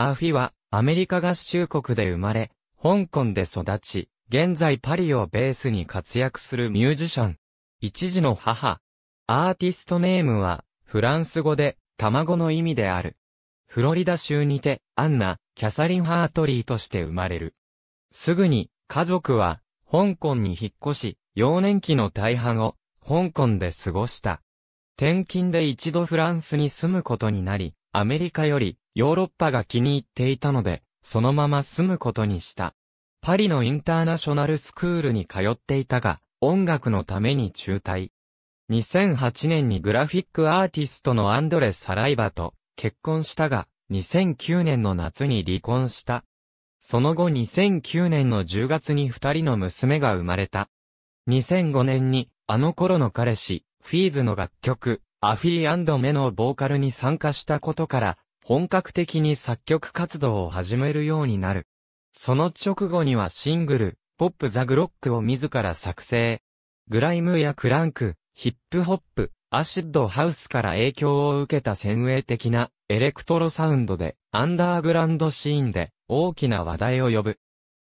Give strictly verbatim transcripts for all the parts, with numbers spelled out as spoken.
アフィはアメリカ合衆国で生まれ、香港で育ち、現在パリをベースに活躍するミュージシャン。一児の母。アーティストネームはフランス語で卵の意味である。フロリダ州にてアンナ・キャサリン・ハートリーとして生まれる。すぐに家族は香港に引っ越し、幼年期の大半を香港で過ごした。転勤で一度フランスに住むことになり、アメリカよりヨーロッパが気に入っていたので、そのまま住むことにした。パリのインターナショナルスクールに通っていたが、音楽のために中退。にせんはちねんにグラフィックアーティストのアンドレ・サライバと結婚したが、にせんきゅうねんの夏に離婚した。その後にせんきゅうねんのじゅうがつにふたりの娘が生まれた。にせんごねんに、あの頃の彼氏、Feadzの楽曲、アフィー&メのボーカルに参加したことから、本格的に作曲活動を始めるようになる。その直後にはシングル、ポップ・ザ・グロックを自ら作成。グライムやクランク、ヒップホップ、アシッドハウスから影響を受けた先鋭的なエレクトロサウンドで、アンダーグラウンドシーンで大きな話題を呼ぶ。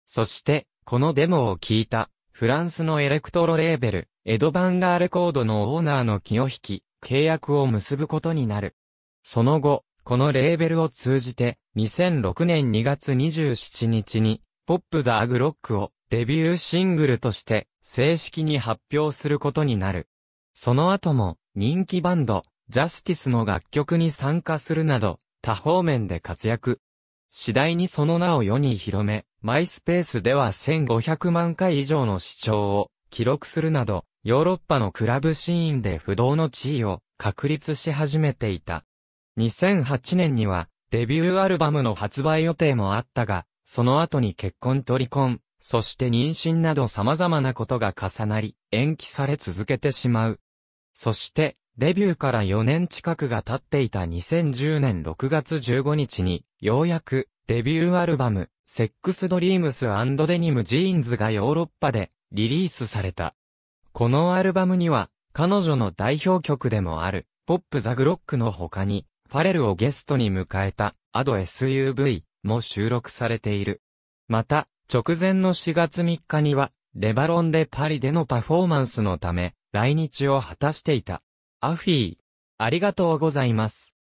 そして、このデモを聞いた。フランスのエレクトロレーベル、エドバンガーレコードのオーナーの気を引き、契約を結ぶことになる。その後、このレーベルを通じて、にせんろくねんにがつにじゅうしちにちに、ポップ・ザ・グロックをデビューシングルとして、正式に発表することになる。その後も、人気バンド、ジャスティスの楽曲に参加するなど、多方面で活躍。次第にその名を世に広め、マイスペースではせんごひゃくまんかい以上の視聴を記録するなど、ヨーロッパのクラブシーンで不動の地位を確立し始めていた。にせんはちねんにはデビューアルバムの発売予定もあったが、その後に結婚と離婚、そして妊娠など様々なことが重なり、延期され続けてしまう。そして、デビューからよねん近くが経っていたにせんじゅうねんろくがつじゅうごにちに、ようやくデビューアルバム、セックスドリームス&デニムジーンズがヨーロッパでリリースされた。このアルバムには彼女の代表曲でもあるポップザグロックの他にファレルをゲストに迎えたアド エスユーブイ も収録されている。また直前のしがつみっかにはレバロンでパリでのパフォーマンスのため来日を果たしていた。アフィー、ありがとうございます。